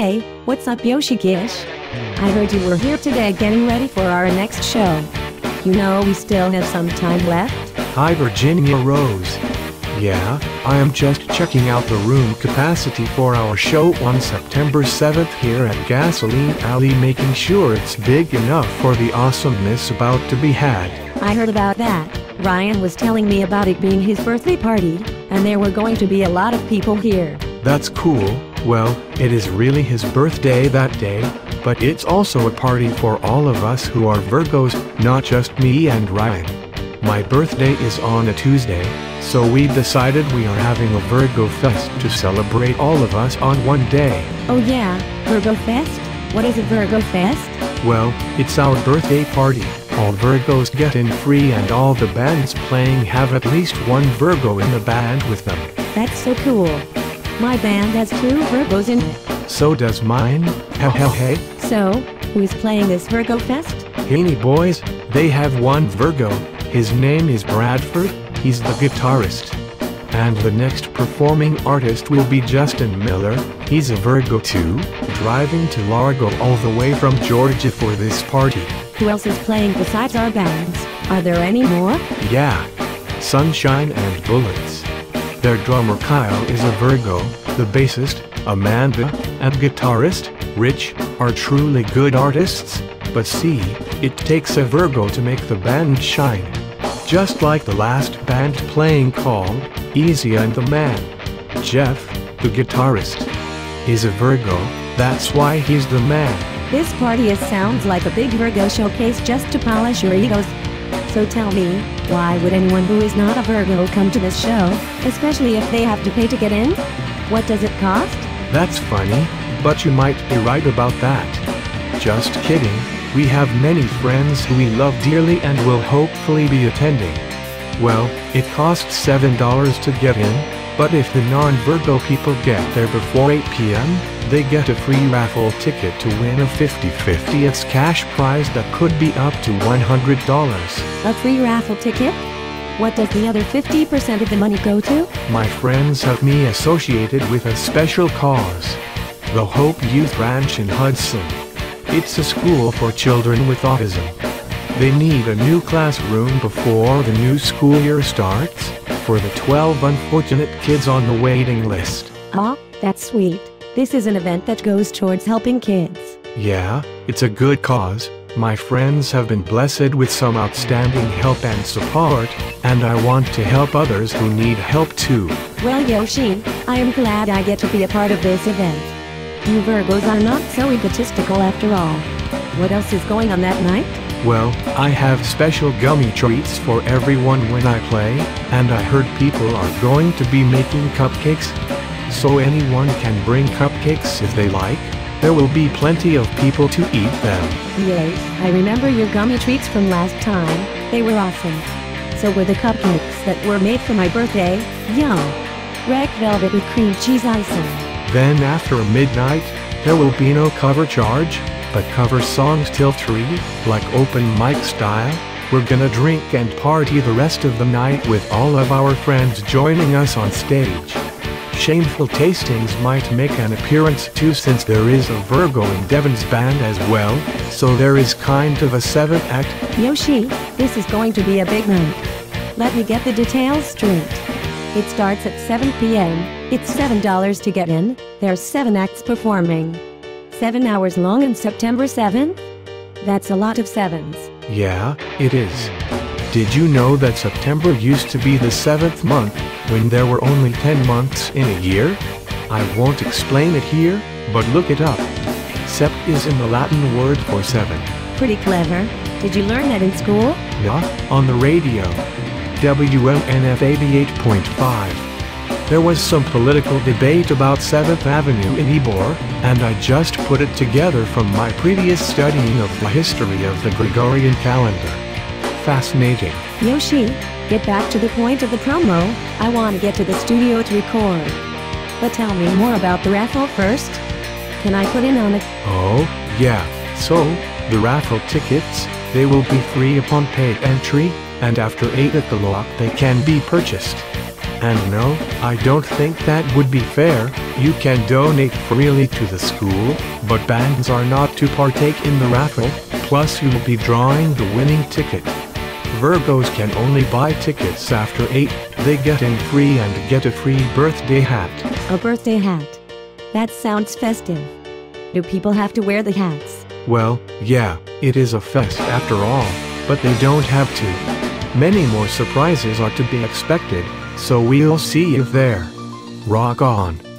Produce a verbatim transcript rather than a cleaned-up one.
Hey, what's up, Yoshi Gish? I heard you were here today getting ready for our next show. You know we still have some time left? Hi, Virginia Rose. Yeah, I am just checking out the room capacity for our show on September seventh here at Gasoline Alley, making sure it's big enough for the awesomeness about to be had. I heard about that. Ryan was telling me about it being his birthday party, and there were going to be a lot of people here. That's cool. Well, it is really his birthday that day, but it's also a party for all of us who are Virgos, not just me and Ryan. My birthday is on a Tuesday, so we decided we are having a Virgo Fest to celebrate all of us on one day. Oh yeah, Virgo Fest? What is a Virgo Fest? Well, it's our birthday party. All Virgos get in free, and all the bands playing have at least one Virgo in the band with them. That's so cool. My band has two Virgos in it. So does mine. Hey. So, who's playing this Virgo Fest? Heene Boys. They have one Virgo. His name is Bradford. He's the guitarist. And the next performing artist will be Justin Miller. He's a Virgo too, driving to Largo all the way from Georgia for this party. Who else is playing besides our bands? Are there any more? Yeah. Sunshine and Bullets. Their drummer Kyle is a Virgo, the bassist, Amanda, and guitarist, Rich, are truly good artists, but see, it takes a Virgo to make the band shine. Just like the last band playing called Easy and the Man. Jeff, the guitarist, is a Virgo, that's why he's the man. This party is sounds like a big Virgo showcase just to polish your egos. So tell me, why would anyone who is not a Virgo come to this show, especially if they have to pay to get in? What does it cost? That's funny, but you might be right about that. Just kidding, we have many friends who we love dearly and will hopefully be attending. Well, it costs seven dollars to get in, but if the non-Virgo people get there before eight p m, they get a free raffle ticket to win a fifty fifty cash prize that could be up to one hundred dollars. A free raffle ticket? What does the other fifty percent of the money go to? My friends have me associated with a special cause. The Hope Youth Ranch in Hudson. It's a school for children with autism. They need a new classroom before the new school year starts, for the twelve unfortunate kids on the waiting list. Aw, that's sweet. This is an event that goes towards helping kids. Yeah, it's a good cause. My friends have been blessed with some outstanding help and support, and I want to help others who need help too. Well, Yoshi, I am glad I get to be a part of this event. You Virgos are not so egotistical after all. What else is going on that night? Well, I have special gummy treats for everyone when I play, and I heard people are going to be making cupcakes. So anyone can bring cupcakes if they like. There will be plenty of people to eat them. Yay, I remember your gummy treats from last time, they were awesome. So were the cupcakes that were made for my birthday, yum. Red velvet with cream cheese icing. Then after midnight, there will be no cover charge, but cover songs till three, like open mic style. We're gonna drink and party the rest of the night with all of our friends joining us on stage. Shameful Tastings might make an appearance too, since there is a Virgo in Devon's band as well, so there is kind of a seventh act. Yoshi, this is going to be a big night. Let me get the details straight. It starts at seven p m, it's seven dollars to get in, there's seven acts performing. Seven hours long on September seventh? That's a lot of sevens. Yeah, it is. Did you know that September used to be the seventh month, when there were only ten months in a year? I won't explain it here, but look it up. Sept is in the Latin word for seven. Pretty clever. Did you learn that in school? Nah, on the radio. W M N F eighty-eight point five. There was some political debate about seventh Avenue in Ybor, and I just put it together from my previous studying of the history of the Gregorian calendar. Fascinating. Yoshi, get back to the point of the promo, I want to get to the studio to record. But tell me more about the raffle first. Can I put in on it? Oh, yeah. So, the raffle tickets, they will be free upon paid entry, and after eight o'clock they can be purchased. And no, I don't think that would be fair. You can donate freely to the school, but bands are not to partake in the raffle, plus you'll be drawing the winning ticket. Virgos can only buy tickets after eight, they get in free and get a free birthday hat. A birthday hat. That sounds festive. Do people have to wear the hats? Well, yeah, it is a fest after all, but they don't have to. Many more surprises are to be expected, so we'll see you there. Rock on.